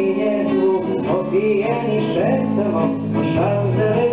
Of the end,